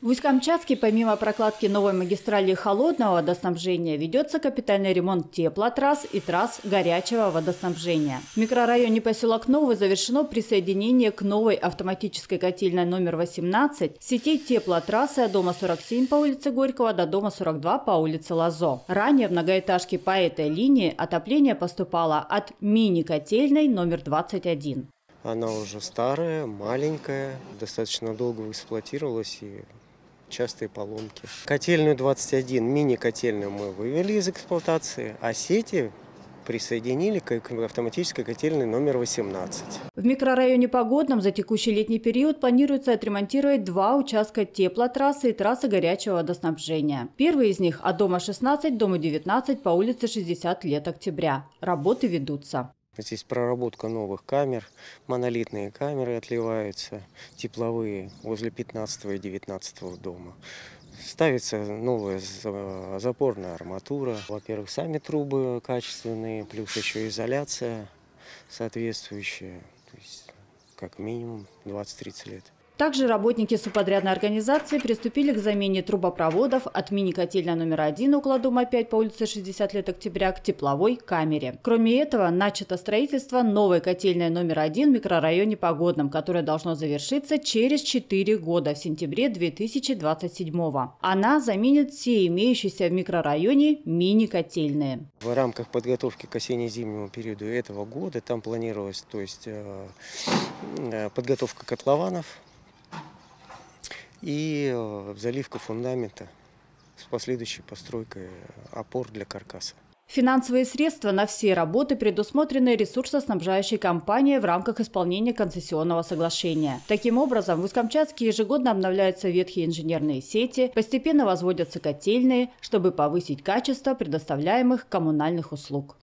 В Усть-Камчатске помимо прокладки новой магистрали холодного водоснабжения ведется капитальный ремонт теплотрасс и трасс горячего водоснабжения. В микрорайоне Посёлок Новый завершено присоединение к новой автоматической котельной номер 18 сетей теплотрассы от дома 47 по улице Горького до дома 42 по улице Лазо. Ранее в многоэтажке по этой линии отопление поступало от мини-котельной номер 21. Она уже старая, маленькая, достаточно долго эксплуатировалась и частые поломки. Котельную 21, мини-котельную мы вывели из эксплуатации, а сети присоединили к автоматической котельной номер 18. В микрорайоне Погодном за текущий летний период планируется отремонтировать два участка теплотрассы и трассы горячего водоснабжения. Первый из них от дома 16 к дому 19 по улице 60 лет Октября. Работы ведутся. Здесь проработка новых камер, монолитные камеры отливаются, тепловые возле 15 и 19 дома. Ставится новая запорная арматура. Во-первых, сами трубы качественные, плюс еще изоляция соответствующая, то есть как минимум 20-30 лет. Также работники субподрядной организации приступили к замене трубопроводов от мини-котельной номер 1 около дома 5 по улице 60 лет Октября к тепловой камере. Кроме этого, начато строительство новой котельной номер 1 в микрорайоне Погодном, которое должно завершиться через 4 года в сентябре 2027-го. Она заменит все имеющиеся в микрорайоне мини-котельные. В рамках подготовки к осенне-зимнему периоду этого года там планировалась, то есть подготовка котлованов и заливка фундамента с последующей постройкой опор для каркаса. Финансовые средства на все работы предусмотрены ресурсоснабжающей компанией в рамках исполнения концессионного соглашения. Таким образом, в Усть-Камчатске ежегодно обновляются ветхие инженерные сети, постепенно возводятся котельные, чтобы повысить качество предоставляемых коммунальных услуг.